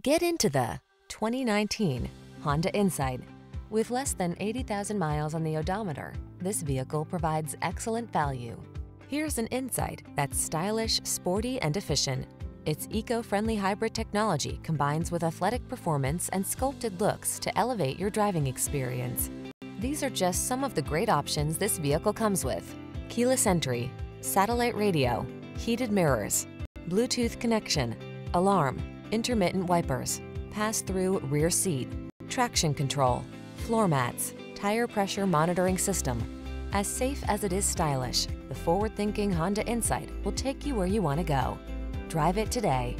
Get into the 2019 Honda Insight. With less than 80,000 miles on the odometer, this vehicle provides excellent value. Here's an Insight that's stylish, sporty, and efficient. Its eco-friendly hybrid technology combines with athletic performance and sculpted looks to elevate your driving experience. These are just some of the great options this vehicle comes with: keyless entry, satellite radio, heated mirrors, Bluetooth connection, alarm, intermittent wipers, pass-through rear seat, traction control, floor mats, tire pressure monitoring system. As safe as it is stylish, the forward-thinking Honda Insight will take you where you want to go. Drive it today.